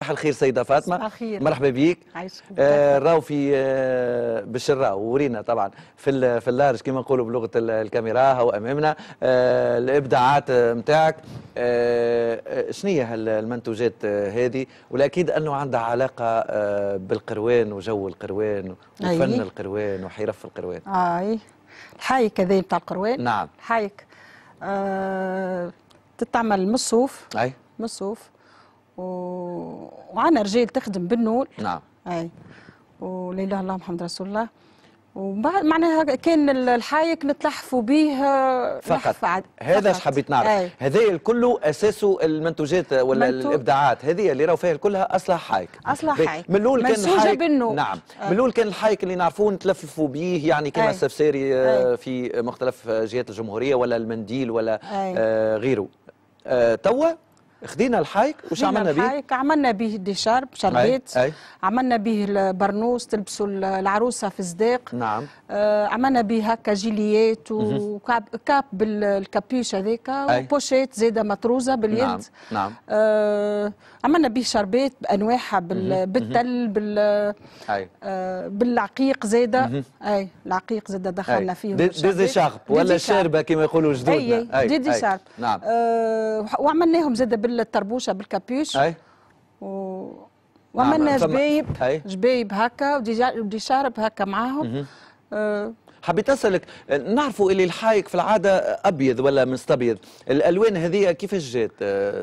صباح الخير سيدة فاطمة. صباح الخير، مرحبا بيك. راهو في بالشراء ورينا طبعا في اللارج كما نقولوا بلغة الكاميرا، هو امامنا الابداعات نتاعك. شنية هالمنتوجات هذه؟ والاكيد انه عندها علاقة بالقروان وجو القروان وفن القروان وحرف القروان. اي الحايك هذا نتاع القروان. نعم الحايك تتعمل من الصوف. اي من الصوف، وعنا رجال تخدم بالنول. نعم اي ولا اله الا الله محمد رسول الله. ومعناها كان الحايك نتلحفوا به فقط. هذا اش حبيت نعرف، هذايا كله اساسه المنتوجات ولا الابداعات هذه اللي راهو فيها كلها اصلها حايك. اصلها حايك من الاول كان الحايك. نعم من الاول كان الحايك اللي نعرفوه نتلففوا به، يعني كما السفساري في مختلف جهات الجمهوريه ولا المنديل ولا غيره. توا خدينا الحايك وش عملنا به؟ الحايك عملنا به الدشرب شربيت، عملنا به البرنوس تلبسوا العروسه في الصداق. نعم عملنا به هكا جيليات وكاب بالكابيش هذاك وبوشيت زاده مطروزه باليد. نعم نعم عملنا به شربيت بانواعها بالتل بالعقيق زاده. اي العقيق زاده دخلنا فيه ديزيشارب ولا شاربه كما يقولوا جدودنا. اي ديزيشارب. نعم وعملناهم زاده بالتربوشه بالكابيش. اي وعملنا جبايب هكا ودي شارب هكا معاهم. حبيت اسالك، نعرفوا اللي الحايك في العاده ابيض ولا مستبيض، الالوان هذه كيفاش جات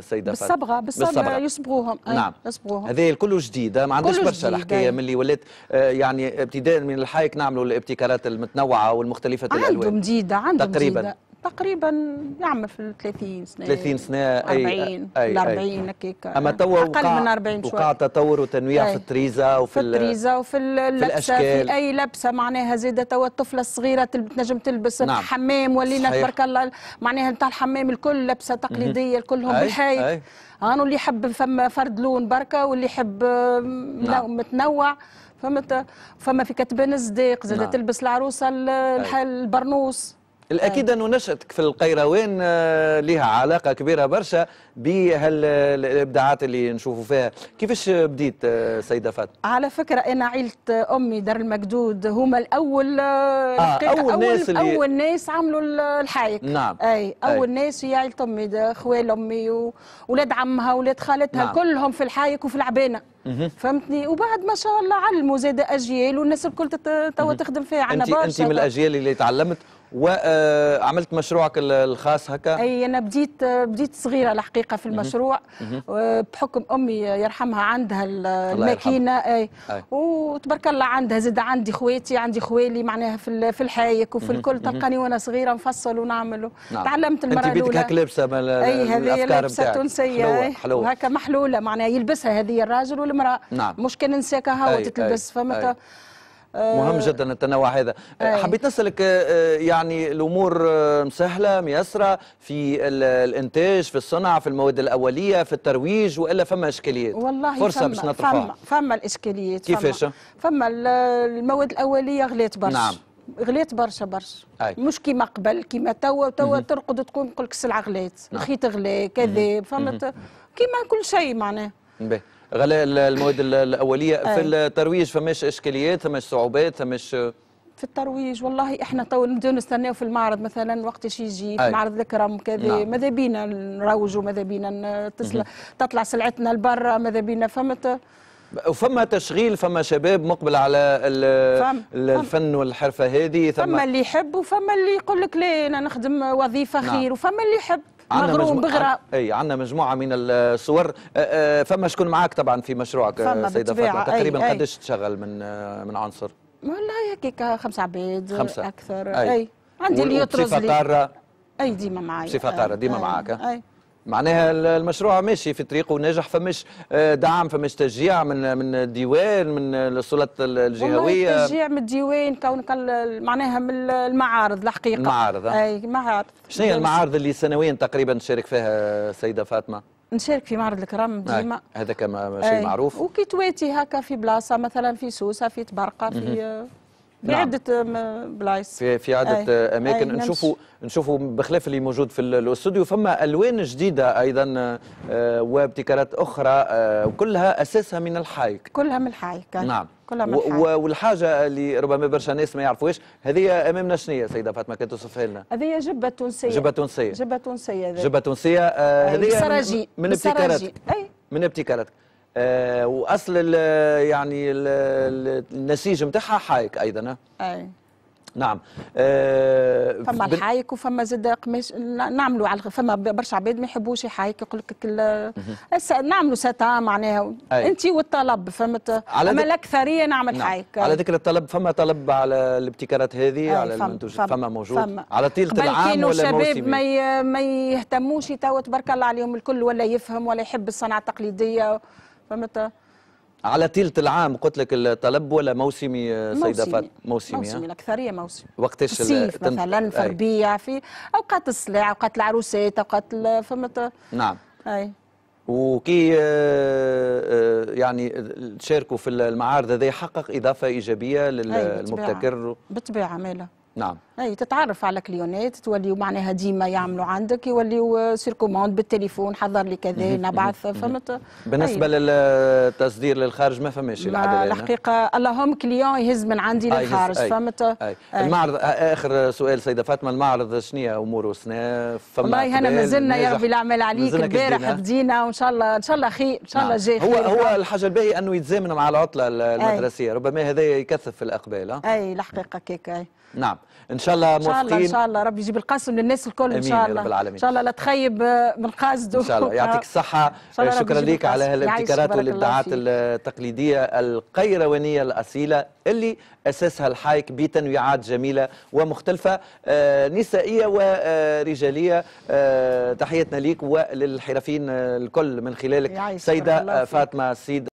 سيده فاطمه؟ بالصبغه يصبغوهم. نعم يصبغوهم. هذه كله جديد ما عندهاش برشا الحكايه من اللي ولات، يعني ابتداء من الحايك نعملوا الابتكارات المتنوعه والمختلفه الالوان. عندهم جديده تقريبا يعمل في ال 30 سنه 30 سنه 40 40 هكاك. اما توا اقل من 40 شويه. وقع تطور وتنويع في التريزه وفي اللبسه في اي لبسه. معناها زاده توا الطفله الصغيره تنجم تلبس الحمام. ولينا تبارك الله معناها نتاع الحمام الكل لبسه تقليديه كلهم بالحايك. هانو اللي يحب فما فرد لون بركه، واللي يحب متنوع. فما في كتبان الصداق زاده تلبس العروسه البرنوس. الأكيد أنه نشأتك في القيروان لها علاقة كبيرة برشا بهالإبداعات اللي نشوفوا فيها. كيفاش بديت سيدة فاطمة؟ على فكرة أنا عيلة أمي دار المقدود هما الأول أول ناس عملوا الحايك. نعم أي أول ناس هي عيلة أمي، خوال أمي وولاد عمها وولاد خالتها كلهم في الحايك وفي العبانة. فهمتني. وبعد ما شاء الله علموا زاد اجيال والناس الكل توا تخدم فيها. عندنا برشا انت من الاجيال اللي تعلمت وعملت مشروعك الخاص هكا. اي انا بديت صغيره الحقيقه في المشروع بحكم امي يرحمها عندها الماكينه. اي وتبارك الله عندها زاد عندي خواتي عندي خوالي معناها في الحايك وفي الكل. تلقاني وانا صغيره نفصل ونعمل. تعلمت المره الاولى. انت بيدك هاك لابسه من الافكار نتاعك تونسيه وهكا محلوله معناها يلبسها هذه الراجل ولا المرأة. نعم. مش كان نساك هوا تتلبس فهمت. مهم جدا التنوع هذا. حبيت نسألك، يعني الأمور مسهلة ميسرة في الإنتاج في الصنع في المواد الأولية في الترويج وإلا فما إشكاليات؟ والله فرصة باش نطرحوها. فما الإشكاليات. كيفاش؟ فما المواد الأولية غلات برشا. نعم غلات برشا مش كيما قبل كيما توا ترقد تقوم تقول لك السلعة غلات. الخيط غلا كذا فهمت كيما كل شيء معناه. غلاء المواد الأولية. في الترويج فماش إشكاليات فماش صعوبات فماش في الترويج؟ والله احنا تو نبداو نستناو في المعرض مثلا وقت اش يجي معرض الكرم كذا. ماذا بينا نروجوا، ماذا بينا تطلع سلعتنا لبرا، ماذا بينا فهمت. وفما تشغيل فما شباب مقبل على الفن والحرفة هذه. فما اللي يحب وفما اللي يقول لك لا أنا نخدم وظيفة خير. وفما اللي يحب مغروم بغرة. اي عندنا مجموعه من الصور. فما شكون معاك طبعا في مشروعك سيده فاطمه؟ تقريبا قداش تشغل من عنصر؟ والله هكاك 5 عباد اكثر. اي عندي اللي يطرز لي قاره. اي ديما معايا صفه قاره ديما معاك. معناها المشروع ماشي في طريقه وناجح. فماش دعم فماش تشجيع من الديوان من السلطات الجهويه؟ والله تشجيع من الديوان كونك معناها من المعارض الحقيقه. المعارض اي معارض. شنو هي المعارض اللي سنويا تقريبا نشارك فيها سيده فاطمه؟ نشارك في معرض الكرم ديما هذا كما شيء معروف. وكي تواتي هكا في بلاصه مثلا في سوسه في تبرقه في بعدة بلايص في عدة أماكن. نشوفوا بخلاف اللي موجود في الاستوديو فما ألوان جديدة أيضا وابتكارات أخرى وكلها أساسها من الحايك. كلها من الحايك. نعم. والحاجه اللي ربما برشا ناس ما يعرفوهاش هذه امامنا شنو هي سيده فاطمه كي توصفها لنا؟ هذه جبه تونسيه. جبه تونسيه. جبه تونسيه جبه تونسيه هذه من ابتكاراتك. اي من ابتكاراتك. واصل يعني النسيج نتاعها حايك ايضا. اي نعم. فما الحايك وفما زاد قماش نعملوا على فما برشا عباد ما يحبوش الحايك يقول لك نعملوا ساتا معناها انت والطلب فهمت. اما الاكثريه نعمل نعم. حايك. على ذكر الطلب فما طلب على الابتكارات هذه على المنتوجات فما موجود فما. على طيله العام ولا الشباب ما يهتموش توا تبارك الله عليهم الكل ولا يفهم ولا يحب الصناعه التقليديه فهمت. على طيلة العام قلت لك الطلب ولا موسمي سيدة فاطمة؟ موسمي الأكثرية موسمي. وقتاش الصيف مثلا في الربيع في أوقات السلع أوقات العروسات أوقات فهمت. نعم. أي. وكي يعني تشاركوا في المعارض هذا يحقق إضافة إيجابية للمبتكر. بالطبيعة مالا. نعم. أي تتعرف على كليونات توليوا معناها ديما يعملوا عندك يوليوا سيركوموند بالتليفون حضر لي كذا نبعث فهمت. بالنسبة للتصدير للخارج ما فماش العدد الحقيقة اللهم كليون يهز من عندي للخارج فهمت. المعرض آخر سؤال سيدة فاطمة المعرض شنية أموره سنة فما والله أنا مازلنا يا ربي العمل عليك البارح بدينا وإن شاء الله إن شاء الله خير إن شاء الله جاي خير. هو الحاجة الباهية أنه يتزامن مع العطلة المدرسية ربما هذا يكثف في الأقبال. أي الحقيقة كيك. أي نعم. إن شاء الله موفقين إن شاء الله ربي يجيب القاسم للناس الكل إن شاء الله. إن شاء الله لا تخيب من قاصده إن شاء الله. يعطيك الصحة. شكرا لك على هالابتكارات والإبداعات التقليدية القيروانية الأصيلة اللي أساسها الحايك بتنويعات جميلة ومختلفة نسائية ورجالية. تحياتنا ليك وللحرفيين الكل من خلالك سيدة فاطمة السيد.